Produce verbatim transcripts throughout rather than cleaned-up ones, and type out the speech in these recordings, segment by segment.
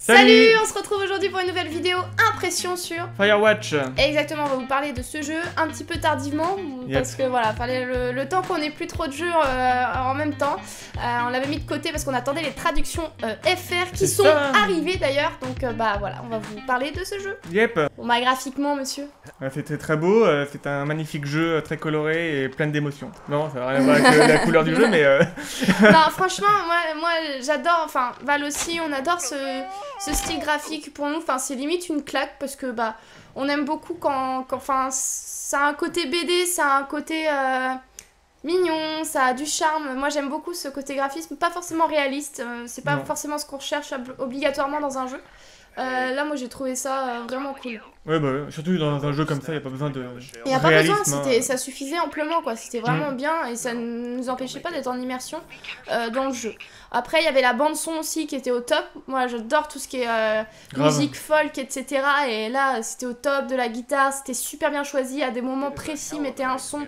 Salut, Salut on se retrouve aujourd'hui pour une nouvelle vidéo impression sur Firewatch. Exactement, on va vous parler de ce jeu un petit peu tardivement, yep. Parce que voilà, fallait le, le temps qu'on ait plus trop de jeux euh, en même temps. Euh, on l'avait mis de côté parce qu'on attendait les traductions euh, F R qui sont ça. arrivées d'ailleurs. Donc euh, bah voilà, on va vous parler de ce jeu. Yep. Bon bah graphiquement, monsieur. Ouais, c'était très beau, euh, c'est un magnifique jeu très coloré et plein d'émotions. Non, ça n'a rien à voir avec euh, la couleur du jeu, mais... Euh... non, franchement, moi, moi j'adore, enfin Val aussi, on adore ce... Ce style graphique pour nous, enfin c'est limite une claque parce que bah on aime beaucoup quand, quand enfin ça a un côté B D, ça a un côté euh, mignon, ça a du charme. Moi j'aime beaucoup ce côté graphisme, pas forcément réaliste, euh, c'est pas non. forcément ce qu'on recherche obligatoirement dans un jeu. Euh, là moi j'ai trouvé ça euh, vraiment cool. Ouais bah surtout dans un jeu comme ça, il n'y a pas besoin de Il n'y a pas réalisme, besoin, hein. ça suffisait amplement quoi, c'était vraiment mmh. bien et ça ne nous empêchait pas d'être en immersion euh, dans le jeu. Après il y avait la bande son aussi qui était au top, moi j'adore tout ce qui est euh, musique folk etc, et là c'était au top, de la guitare, c'était super bien choisi, à des moments précis mettait un son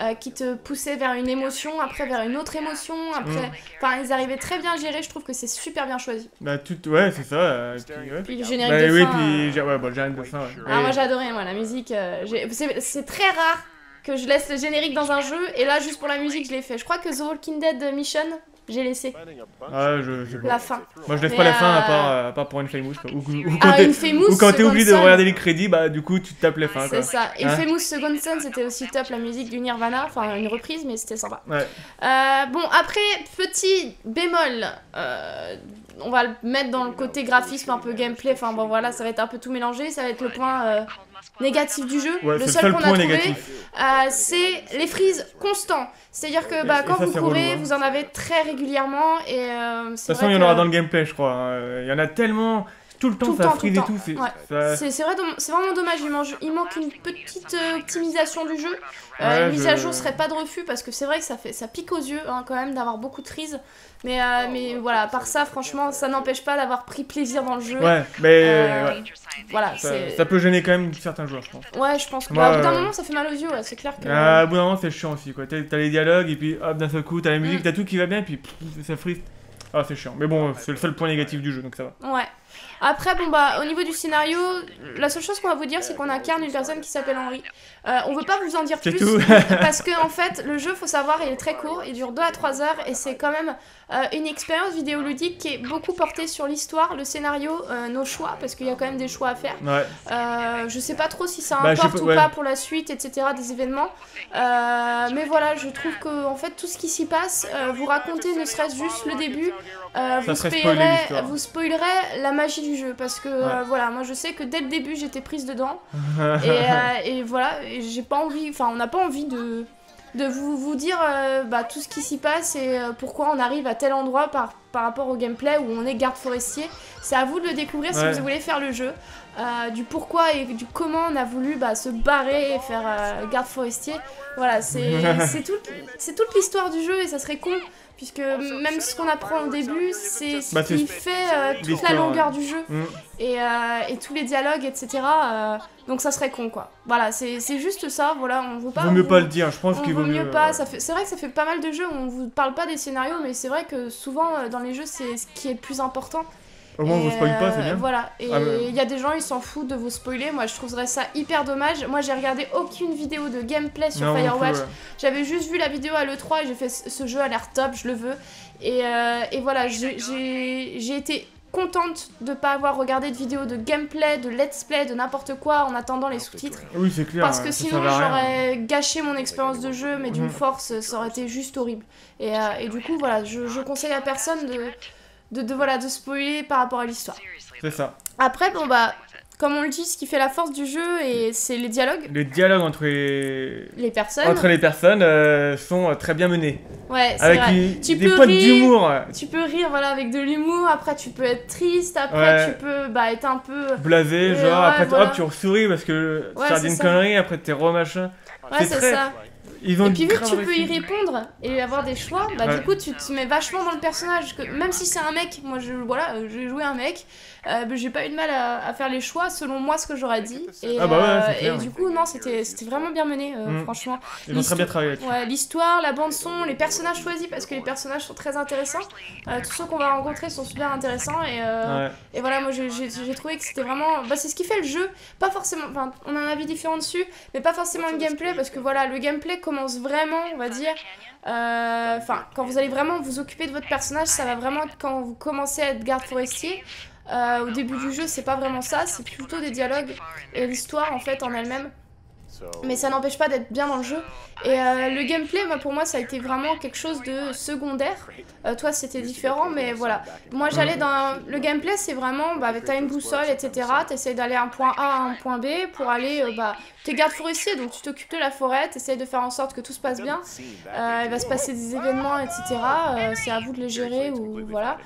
euh, qui te poussait vers une émotion, après vers une autre émotion, après... Mmh. Enfin ils arrivaient très bien à gérer, je trouve que c'est super bien choisi. Bah tout... ouais c'est ça, euh, puis, ouais. Puis, générique bah, de oui, fin, puis... euh... ouais, bon, générique de fin, ouais. Ah, moi j'adorais, moi la musique, euh, c'est très rare que je laisse le générique dans un jeu, et là juste pour la musique je l'ai fait. Je crois que The Walking Dead Mission, j'ai laissé ah, je, je... la fin. Moi je laisse mais pas euh... la fin à part, euh, à part pour Infamous, ou, ou quand ah, t'es oublié de regarder les crédits, bah du coup tu tapes les fins. C'est ça, hein. Infamous Second Son c'était aussi top, la musique du Nirvana, enfin une reprise mais c'était sympa. Ouais. Euh, bon après, petit bémol... Euh... on va le mettre dans le côté graphisme, un peu gameplay, enfin bon voilà, ça va être un peu tout mélangé, ça va être le point euh, négatif du jeu. Ouais, le seul, seul qu'on a trouvé, euh, c'est les freezes constants. C'est-à-dire que bah, quand ça, vous courez, relou, hein. vous en avez très régulièrement. Et, euh, de toute façon, il y en aura dans le gameplay, je crois. Il y en a tellement... Tout le temps, tout ça frise et tout. C'est ouais. ça... vrai, vraiment dommage, il, mange... il manque une petite euh, optimisation du jeu. Euh, ouais, une mise je... à jour serait pas de refus parce que c'est vrai que ça, fait... ça pique aux yeux hein, quand même d'avoir beaucoup de frise. Mais, euh, mais voilà, à part ça, franchement, ça n'empêche pas d'avoir pris plaisir dans le jeu. Ouais, mais euh... ouais. Voilà, ça, ça peut gêner quand même certains joueurs, je pense. Ouais, je pense que. Moi, bah, au bout d'un euh... moment, ça fait mal aux yeux, ouais, c'est clair que. Ah, au bout d'un moment, c'est chiant aussi, quoi. T'as les dialogues et puis hop, d'un seul coup, t'as la musique, mm. t'as tout qui va bien et puis pff, ça frise. Ah, c'est chiant. Mais bon, c'est le seul point négatif du jeu, donc ça va. Ouais. Après, bon bah, au niveau du scénario, la seule chose qu'on va vous dire, c'est qu'on incarne une personne qui s'appelle Henry. Euh, on veut pas vous en dire plus, tout. Parce que en fait, le jeu, faut savoir, il est très court, il dure deux à trois heures, et c'est quand même euh, une expérience vidéoludique qui est beaucoup portée sur l'histoire, le scénario, euh, nos choix, parce qu'il y a quand même des choix à faire. Ouais. Euh, je sais pas trop si ça importe bah, pas, ou ouais. pas pour la suite, et cetera, des événements. Euh, mais voilà, je trouve que en fait, tout ce qui s'y passe, euh, vous racontez ne serait-ce juste le début, euh, vous, spoilerez, vous spoilerez la magie du jeu parce que ouais. euh, voilà, moi je sais que dès le début j'étais prise dedans et, euh, et voilà, et j'ai pas envie, enfin on n'a pas envie de, de vous, vous dire euh, bah, tout ce qui s'y passe et euh, pourquoi on arrive à tel endroit par, par rapport au gameplay où on est garde forestier. C'est à vous de le découvrir ouais. si vous voulez faire le jeu, euh, du pourquoi et du comment on a voulu bah, se barrer et faire euh, garde forestier. Voilà, c'est tout, toute l'histoire du jeu et ça serait con. Puisque même ce qu'on apprend au début, c'est ce bah, qui fait euh, toute la longueur du jeu mmh. et, euh, et tous les dialogues, et cetera. Euh, donc ça serait con, quoi. Voilà, c'est juste ça. Voilà, on vous parle. Vaut mieux on, pas le dire. Je pense qu'il vaut mieux. mieux pas. Ouais. C'est vrai que ça fait pas mal de jeux où on vous parle pas des scénarios, mais c'est vrai que souvent dans les jeux, c'est ce qui est le plus important. Au moins, on vous spoil pas, c'est bien. Voilà, et ah, il y a des gens, ils s'en foutent de vous spoiler. Moi, je trouverais ça hyper dommage. Moi, j'ai regardé aucune vidéo de gameplay sur non, Firewatch. Ouais. J'avais juste vu la vidéo à l'E trois et j'ai fait ce jeu a l'air top, je le veux. Et, euh, et voilà, j'ai été contente de ne pas avoir regardé de vidéos de gameplay, de let's play, de n'importe quoi en attendant les sous-titres. Oui, c'est clair. Parce que sinon, j'aurais gâché mon expérience de jeu, mais d'une mmh. force, ça aurait été juste horrible. Et, euh, et du coup, voilà, je, je conseille à personne de. De, de, voilà, de spoiler par rapport à l'histoire. C'est ça. Après, bon bah, comme on le dit, ce qui fait la force du jeu, et c'est les dialogues. Les dialogues entre les, les personnes, entre les personnes euh, sont très bien menés. Ouais, c'est vrai. Une... Tu des peux potes d'humour. Tu peux rire voilà, avec de l'humour, après tu peux être triste, après ouais. tu peux bah, être un peu... blasé, genre, ouais, après voilà. hop, tu souris parce que ouais, tu as dit une ça. connerie, après t'es remachin. Ouais, c'est très... ça. Ils ont et puis vu que tu peux y répondre et avoir des choix, bah ouais. du coup tu te mets vachement dans le personnage. Que même si c'est un mec, moi je voilà, j'ai joué un mec, euh, j'ai pas eu de mal à, à faire les choix selon moi ce que j'aurais dit. Et, ah bah ouais, euh, clair, et ouais. du coup non, c'était vraiment bien mené, euh, mmh. franchement. Ils ont très bien travaillé. Ouais, l'histoire, la bande son, les personnages choisis parce que les personnages sont très intéressants. Euh, tous ceux qu'on va rencontrer sont super intéressants et, euh, ouais. et voilà, moi j'ai trouvé que c'était vraiment, bah c'est ce qui fait le jeu. Pas forcément, enfin on a un avis différent dessus, mais pas forcément le gameplay parce que voilà, le gameplay commence vraiment, on va dire, enfin euh, quand vous allez vraiment vous occuper de votre personnage, ça va vraiment être quand vous commencez à être garde forestier. Euh, au début du jeu, c'est pas vraiment ça, c'est plutôt des dialogues et l'histoire en fait en elle-même. Mais ça n'empêche pas d'être bien dans le jeu. Et euh, le gameplay, bah, pour moi, ça a été vraiment quelque chose de secondaire. Euh, toi, c'était différent, mais voilà. Moi, j'allais dans le gameplay, c'est vraiment, bah, t'as une boussole, et cetera. T'essayes d'aller d'un point A à un point B pour aller, euh, bah, t'es garde forestier, donc tu t'occupes de la forêt, t'essayes de faire en sorte que tout se passe bien. Euh, il va se passer des événements, et cetera. Euh, c'est à vous de les gérer ou voilà.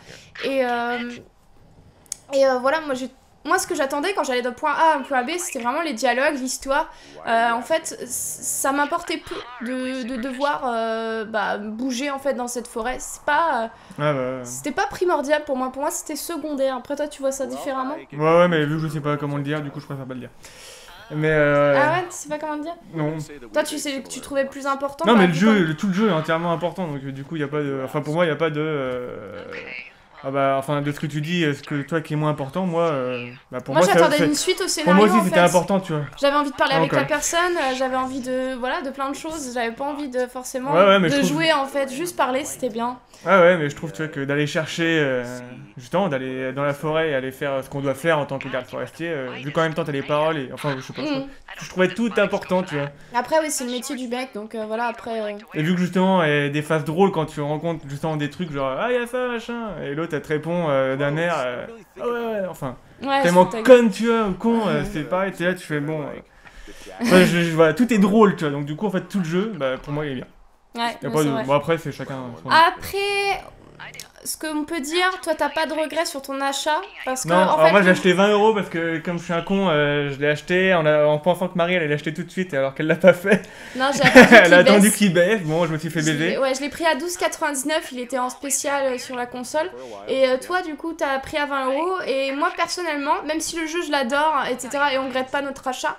Et euh, et euh, voilà, moi j'ai Moi, ce que j'attendais quand j'allais de point A à point B, c'était vraiment les dialogues, l'histoire. Euh, en fait, ça m'importait peu de, de devoir euh, bah, bouger en fait dans cette forêt. C'est pas, euh, ah bah... c'était pas primordial pour moi. Pour moi, c'était secondaire. Après, toi, tu vois ça différemment. Ouais, ouais, mais vu que je sais pas comment le dire, du coup, je préfère pas le dire. Mais euh... Ah ouais, tu sais pas comment le dire? Non. Toi, tu sais, tu trouvais plus important? Non, mais le jeu, le, tout le jeu est entièrement important. Donc, du coup, il y a pas de. Enfin, pour moi, il y a pas de. Euh... Ah bah, enfin, de ce que tu dis, ce que toi qui est moins important, moi, euh, bah pour moi, moi j'attendais une suite au scénario. Pour moi aussi, c'était important, tu vois. J'avais envie de parler ah, avec okay. la personne, j'avais envie de, voilà, de plein de choses. J'avais pas envie de forcément ouais, ouais, de trouve... jouer en fait, juste parler, c'était bien. Ouais, ouais, mais je trouve tu vois, que d'aller chercher, euh, justement, d'aller dans la forêt et aller faire ce qu'on doit faire en tant que garde forestier, euh, vu qu'en même temps t'as les paroles et enfin, je sais pas. Mmh. Je trouvais tout important, tu vois. Après, oui, c'est le métier du mec, donc euh, voilà. Après. Euh... Et vu que justement, il y a des phases drôles quand tu rencontres justement des trucs genre ah y'a ça machin et l'autre. Elle te répond euh, d'un air euh, oh ouais, ouais, enfin ouais, tellement conne tu vois ou con euh, c'est pareil, t'es là tu fais bon euh, ouais, je, je, voilà, tout est drôle tu vois, donc du coup en fait tout le jeu bah, pour moi il est bien ouais, il y a pas de... bon, après c'est chacun son... Après ce qu'on peut dire, toi t'as pas de regret sur ton achat parce que non, en alors fait, moi j'ai acheté vingt euros parce que comme je suis un con euh, je l'ai acheté en, en pensant que Marie allait l'acheter tout de suite alors qu'elle l'a pas fait. Non, j'ai elle a attendu qu'il baisse, bon je me suis fait baiser. Ouais, je l'ai pris à douze quatre-vingt-dix-neuf, il était en spécial sur la console et euh, toi du coup t'as pris à vingt euros et moi personnellement, même si le jeu je l'adore etc et on regrette pas notre achat.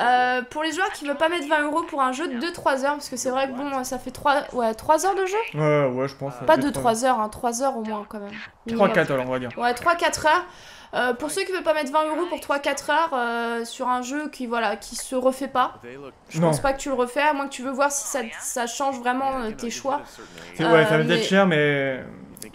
Euh, pour les joueurs qui veulent pas mettre vingt euros pour un jeu de deux trois heures, parce que c'est vrai que bon, ça fait trois, ouais, trois heures de jeu. Ouais, ouais, je pense. Pas deux trois heures, hein, trois heures au moins quand même. trois quatre alors, on va dire. Ouais, trois quatre heures. Euh, pour ceux qui veulent pas mettre vingt euros pour trois quatre heures euh, sur un jeu qui, voilà, qui se refait pas, je non. pense pas que tu le refais, à moins que tu veux voir si ça, ça change vraiment euh, tes choix. Euh, ouais, ça va mais... être cher, mais.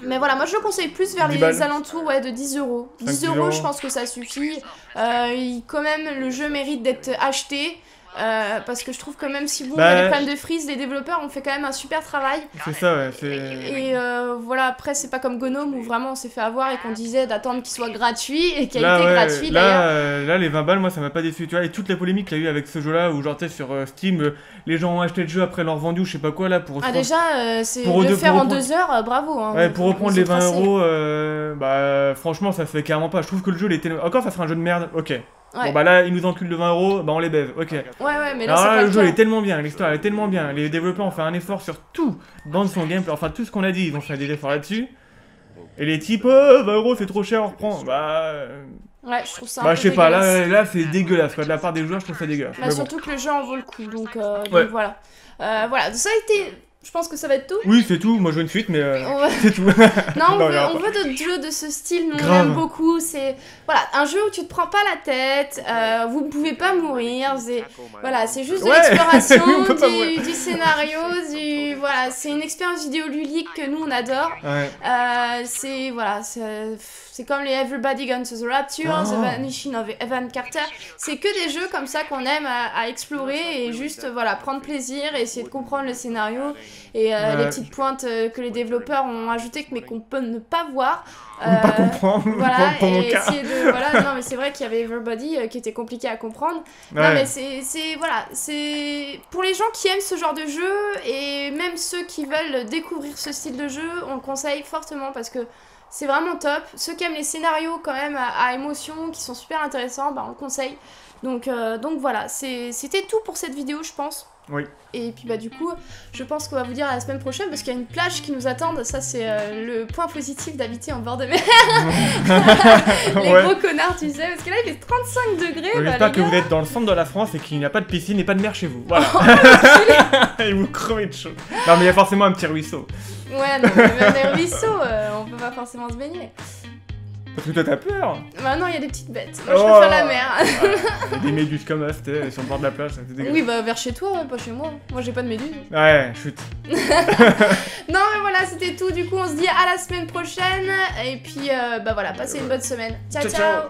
Mais voilà, moi je le conseille plus vers les balles. Alentours ouais, de dix euros. dix euros, je pense que ça suffit. Euh, il, quand même, le jeu mérite d'être acheté. Euh, parce que je trouve que même si vous bah, avez des problèmes de freeze, les développeurs ont fait quand même un super travail. C'est ça, ouais. Et euh, voilà, après, c'est pas comme Gnome où vraiment on s'est fait avoir et qu'on disait d'attendre qu'il soit gratuit et qu'il a été ouais, gratuit d'ailleurs. Euh, là, les vingt balles, moi ça m'a pas déçu. Tu vois, et toute la polémique qu'il y a eu avec ce jeu là où, genre, tu sais, sur euh, Steam, euh, les gens ont acheté le jeu après leur vendu ou je sais pas quoi là pour. Ah, déjà, euh, c'est pour le faire en deux heures, euh, bravo. Hein, ouais, pour reprendre les vingt euros, euh, bah franchement, ça se fait carrément pas. Je trouve que le jeu, il était. Encore, ça ferait un jeu de merde, ok. Ouais. Bon bah là ils nous enculent de vingt euros, bah on les baise, ok. Ouais ouais mais là, alors là le jeu il est tellement bien, l'histoire elle est tellement bien, les développeurs ont fait un effort sur tout, bande son gameplay, enfin tout ce qu'on a dit, ils ont fait des efforts là-dessus. Et les types, oh vingt euros c'est trop cher, on reprend, bah... Ouais, je trouve ça un bah, peu je sais pas, là, là c'est dégueulasse, quoi. De la part des joueurs je trouve ça dégueulasse. Bah, mais surtout bon. Que le jeu en vaut le coup, donc, euh, ouais. donc voilà. Euh, voilà, ça a été... Je pense que ça va être tout. Oui, c'est tout. Moi, je veux une suite, mais euh... va... c'est tout. non, on, non, veut, on veut d'autres jeux de ce style, mais on aime beaucoup. C'est voilà, un jeu où tu te prends pas la tête, euh, vous ne pouvez pas mourir. Voilà, c'est juste de ouais. l'exploration, du, du scénario, du voilà, c'est une expérience vidéoludique que nous on adore. Ouais. Euh, c'est voilà, c'est comme les Everybody Guns to the Rapture, oh. The Vanishing of Evan Carter. C'est que des jeux comme ça qu'on aime à, à explorer et juste voilà prendre plaisir, et essayer de comprendre le scénario. Et euh, ouais. les petites pointes euh, que les développeurs ont ajoutées mais qu'on peut ne pas voir euh, ne pas comprendre voilà, pour, pour mon et cas. Essayer de, voilà, non mais c'est vrai qu'il y avait Everybody euh, qui était compliqué à comprendre ouais. non mais c'est voilà c'est pour les gens qui aiment ce genre de jeu et même ceux qui veulent découvrir ce style de jeu, on le conseille fortement parce que c'est vraiment top. Ceux qui aiment les scénarios quand même à, à émotion qui sont super intéressants, bah on le conseille donc, euh, donc voilà, c'était tout pour cette vidéo je pense. Oui. Et puis bah du coup, je pense qu'on va vous dire à la semaine prochaine parce qu'il y a une plage qui nous attend. Ça c'est euh, le point positif d'habiter en bord de mer. Les ouais. gros connards, tu sais, parce que là il fait trente-cinq degrés. Bah, j'espère que vous êtes dans le centre de la France et qu'il n'y a pas de piscine et pas de mer chez vous. Voilà. Et vous crevez de chaud. Non mais il y a forcément un petit ruisseau. Ouais, non, mais même les ruisseaux, euh, on peut pas forcément se baigner. Parce que toi t'as peur. Bah non, il y a des petites bêtes. Moi oh. je préfère la mer. Ah, des méduses comme ça, c'était sur le bord de la plage, ça dégueulasse. Oui, bah vers chez toi, ouais, pas chez moi. Moi j'ai pas de méduses. Ouais, chute. Non, mais voilà, c'était tout. Du coup, on se dit à la semaine prochaine. Et puis, euh, bah voilà, passez une bonne semaine. Ciao, ciao. ciao. ciao.